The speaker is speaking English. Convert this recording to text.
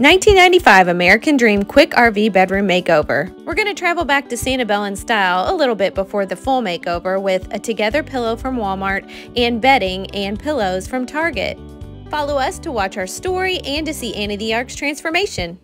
1995 American Dream Quick RV Bedroom Makeover. We're going to travel back to Sanibel in style a little bit before the full makeover with a Together pillow from Walmart and bedding and pillows from Target. Follow us to watch our story and to see Annie the Ark's transformation.